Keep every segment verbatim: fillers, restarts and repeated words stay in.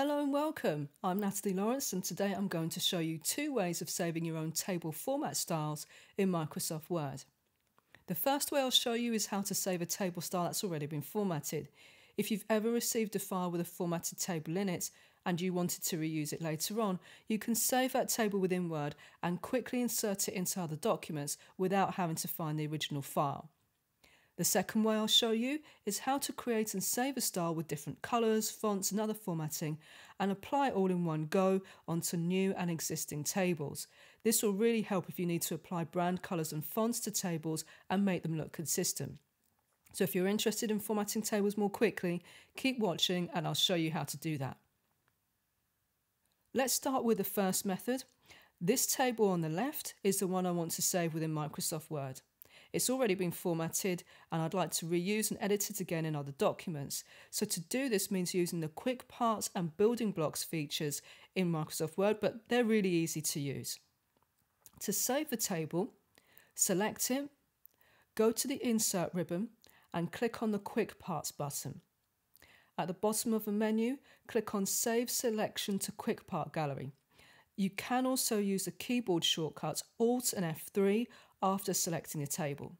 Hello and welcome, I'm Natalie Lawrence and today I'm going to show you two ways of saving your own table format styles in Microsoft Word. The first way I'll show you is how to save a table style that's already been formatted. If you've ever received a file with a formatted table in it and you wanted to reuse it later on, you can save that table within Word and quickly insert it into other documents without having to find the original file. The second way I'll show you is how to create and save a style with different colours, fonts and other formatting and apply it all in one go onto new and existing tables. This will really help if you need to apply brand colours and fonts to tables and make them look consistent. So if you're interested in formatting tables more quickly, keep watching and I'll show you how to do that. Let's start with the first method. This table on the left is the one I want to save within Microsoft Word. It's already been formatted and I'd like to reuse and edit it again in other documents. So to do this means using the Quick Parts and Building Blocks features in Microsoft Word, but they're really easy to use. To save the table, select it, go to the Insert ribbon and click on the Quick Parts button. At the bottom of the menu, click on Save Selection to Quick Part Gallery. You can also use the keyboard shortcuts Alt and F three after selecting a table.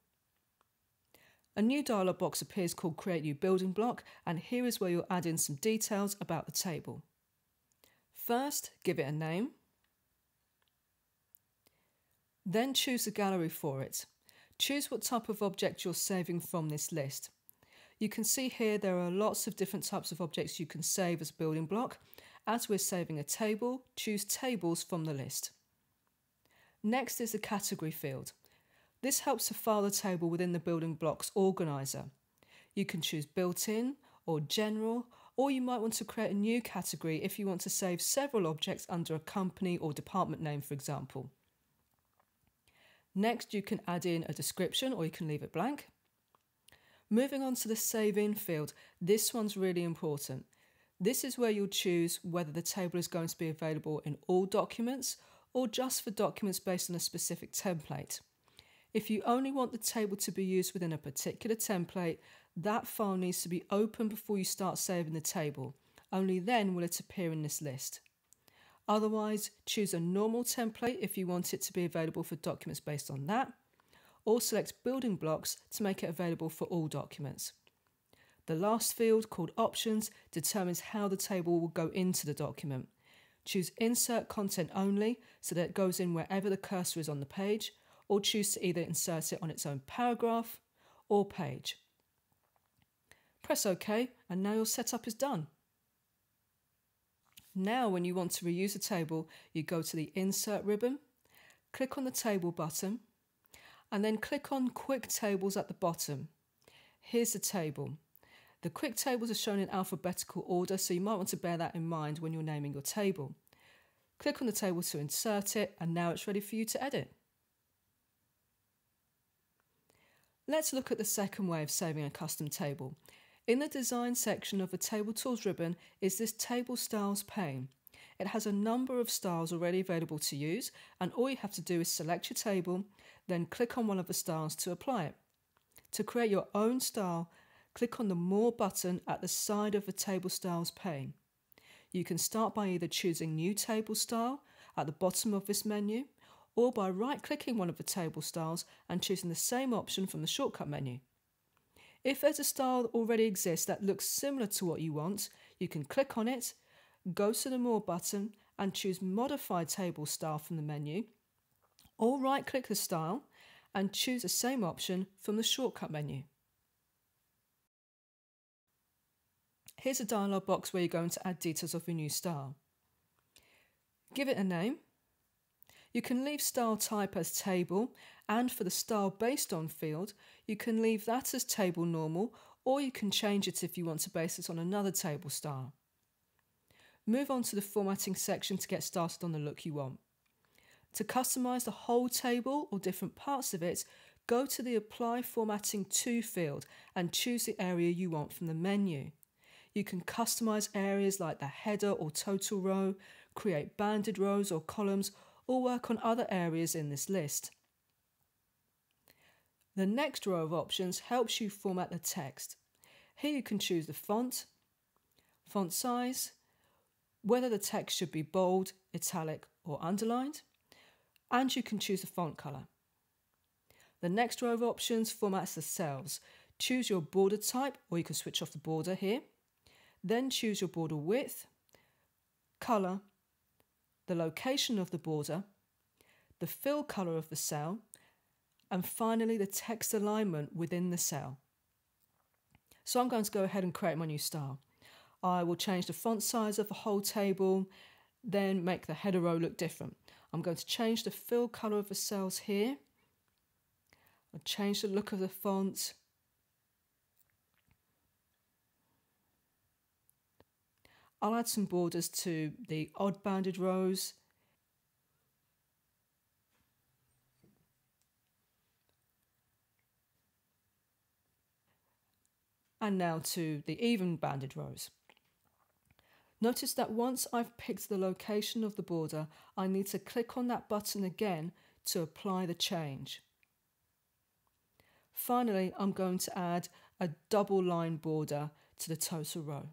A new dialog box appears called Create New Building Block, and here is where you'll add in some details about the table. First, give it a name. Then choose a gallery for it. Choose what type of object you're saving from this list. You can see here there are lots of different types of objects you can save as a building block. As we're saving a table, choose Tables from the list. Next is the Category field. This helps to file the table within the Building Blocks Organizer. You can choose Built-in or General, or you might want to create a new category if you want to save several objects under a company or department name, for example. Next, you can add in a description or you can leave it blank. Moving on to the Save In field, this one's really important. This is where you'll choose whether the table is going to be available in all documents or just for documents based on a specific template. If you only want the table to be used within a particular template, that file needs to be open before you start saving the table. Only then will it appear in this list. Otherwise, choose a normal template if you want it to be available for documents based on that, or select Building Blocks to make it available for all documents. The last field, called Options, determines how the table will go into the document. Choose Insert Content Only, so that it goes in wherever the cursor is on the page, or choose to either insert it on its own paragraph or page. Press OK and now your setup is done. Now when you want to reuse a table, you go to the Insert ribbon, click on the Table button and then click on Quick Tables at the bottom. Here's the table. The Quick Tables are shown in alphabetical order, so you might want to bear that in mind when you're naming your table. Click on the table to insert it and now it's ready for you to edit. Let's look at the second way of saving a custom table. In the design section of the Table Tools ribbon is this Table Styles pane. It has a number of styles already available to use and all you have to do is select your table, then click on one of the styles to apply it. To create your own style, click on the More button at the side of the Table Styles pane. You can start by either choosing New Table Style at the bottom of this menu, or by right-clicking one of the table styles and choosing the same option from the shortcut menu. If there's a style that already exists that looks similar to what you want, you can click on it, go to the More button and choose Modify Table Style from the menu, or right-click the style and choose the same option from the shortcut menu. Here's a dialog box where you're going to add details of your new style. Give it a name. You can leave style type as table, and for the style based on field, you can leave that as table normal, or you can change it if you want to base it on another table style. Move on to the formatting section to get started on the look you want. To customize the whole table or different parts of it, go to the Apply Formatting To field and choose the area you want from the menu. You can customize areas like the header or total row, create banded rows or columns, or work on other areas in this list. The next row of options helps you format the text. Here you can choose the font, font size, whether the text should be bold, italic or underlined, and you can choose a font colour. The next row of options formats the cells. Choose your border type, or you can switch off the border here. Then choose your border width, colour, the location of the border, the fill colour of the cell, and finally the text alignment within the cell. So I'm going to go ahead and create my new style. I will change the font size of the whole table, then make the header row look different. I'm going to change the fill colour of the cells here. I'll change the look of the font. I'll add some borders to the odd banded rows. And now to the even banded rows. Notice that once I've picked the location of the border, I need to click on that button again to apply the change. Finally, I'm going to add a double line border to the total row.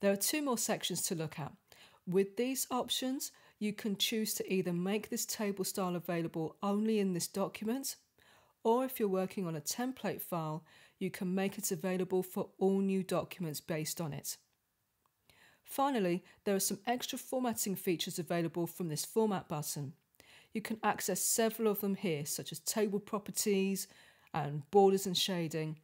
There are two more sections to look at. With these options, you can choose to either make this table style available only in this document, or if you're working on a template file, you can make it available for all new documents based on it. Finally, there are some extra formatting features available from this format button. You can access several of them here, such as table properties and borders and shading.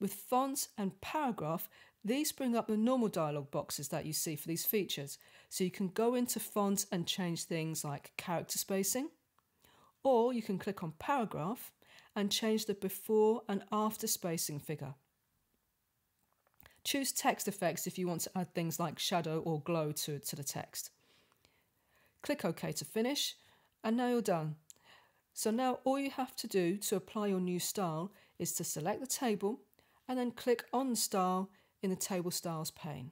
With fonts and paragraph, these bring up the normal dialog boxes that you see for these features. So you can go into font and change things like character spacing, or you can click on paragraph and change the before and after spacing figure. Choose text effects if you want to add things like shadow or glow to, to the text. Click OK to finish, and now you're done. So now all you have to do to apply your new style is to select the table and then click on Style in the Table Styles pane.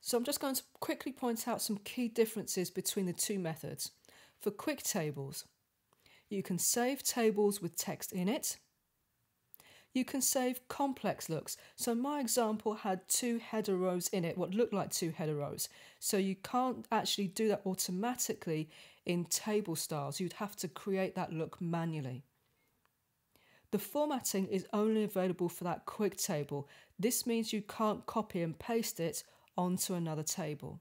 So I'm just going to quickly point out some key differences between the two methods. For Quick Tables, you can save tables with text in it. You can save complex looks. So my example had two header rows in it, what looked like two header rows. So you can't actually do that automatically in Table Styles. You'd have to create that look manually. The formatting is only available for that Quick Table. This means you can't copy and paste it onto another table.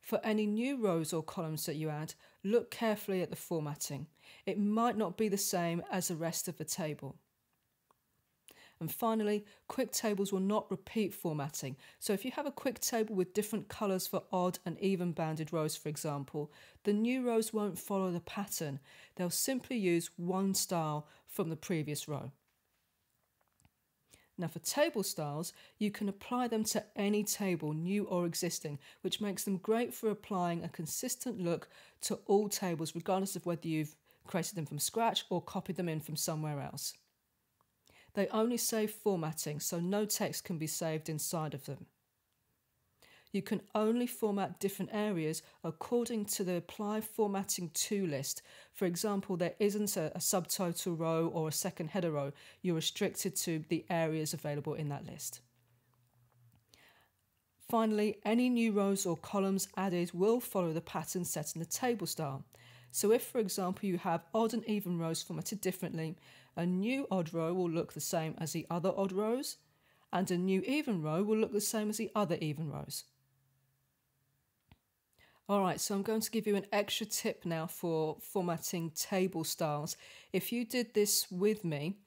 For any new rows or columns that you add, look carefully at the formatting. It might not be the same as the rest of the table. And finally, Quick Tables will not repeat formatting. So if you have a Quick Table with different colours for odd and even banded rows, for example, the new rows won't follow the pattern. They'll simply use one style from the previous row. Now for Table Styles, you can apply them to any table, new or existing, which makes them great for applying a consistent look to all tables, regardless of whether you've created them from scratch or copied them in from somewhere else. They only save formatting, so no text can be saved inside of them. You can only format different areas according to the Apply Formatting To list. For example, there isn't a, a subtotal row or a second header row. You're restricted to the areas available in that list. Finally, any new rows or columns added will follow the pattern set in the table style. So if, for example, you have odd and even rows formatted differently, a new odd row will look the same as the other odd rows, and a new even row will look the same as the other even rows. Alright, so I'm going to give you an extra tip now for formatting table styles. If you did this with me,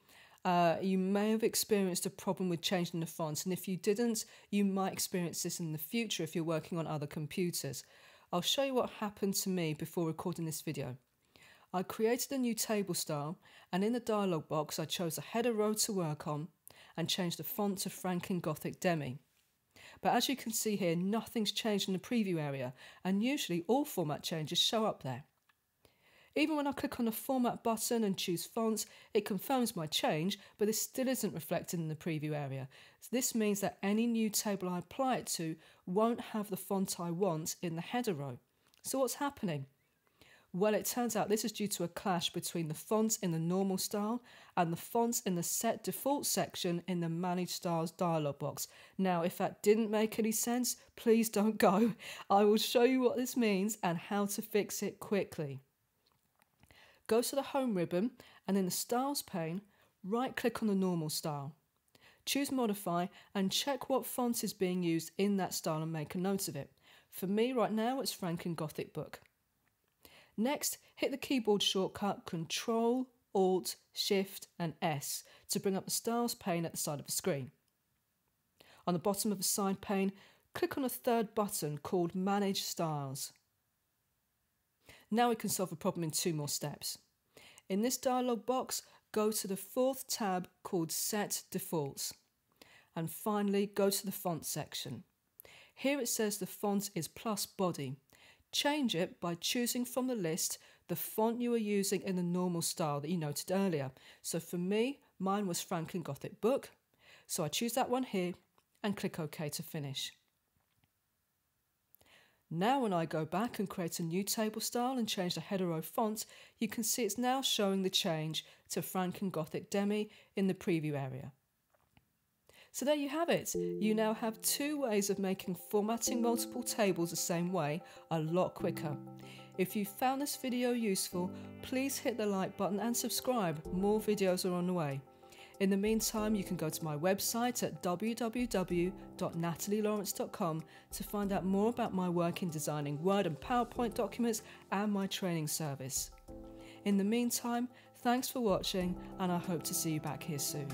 uh, you may have experienced a problem with changing the fonts, and if you didn't, you might experience this in the future if you're working on other computers. I'll show you what happened to me before recording this video. I created a new table style, and in the dialog box I chose a header row to work on and change the font to Franklin Gothic Demi. But as you can see here, nothing's changed in the preview area, and usually all format changes show up there. Even when I click on the format button and choose fonts, it confirms my change, but this still isn't reflected in the preview area. So this means that any new table I apply it to won't have the font I want in the header row. So what's happening? Well, it turns out this is due to a clash between the fonts in the normal style and the fonts in the set default section in the manage styles dialog box. Now, if that didn't make any sense, please don't go. I will show you what this means and how to fix it quickly. Go to the home ribbon and in the styles pane, right click on the normal style. Choose modify and check what font is being used in that style and make a note of it. For me right now, it's Franklin Gothic Book. Next, hit the keyboard shortcut Control, Alt, Shift and S to bring up the styles pane at the side of the screen. On the bottom of the side pane, click on a third button called Manage Styles. Now we can solve a problem in two more steps. In this dialog box, go to the fourth tab called Set Defaults. And finally, go to the font section. Here it says the font is plus body. Change it by choosing from the list the font you are using in the normal style that you noted earlier. So for me, mine was Franklin Gothic Book. So I choose that one here and click OK to finish. Now when I go back and create a new table style and change the header row font, you can see it's now showing the change to Franklin Gothic Demi in the preview area. So there you have it. You now have two ways of making formatting multiple tables the same way a lot quicker. If you found this video useful, please hit the like button and subscribe. More videos are on the way. In the meantime, you can go to my website at w w w dot natalie lawrence dot com to find out more about my work in designing Word and PowerPoint documents and my training service. In the meantime, thanks for watching and I hope to see you back here soon.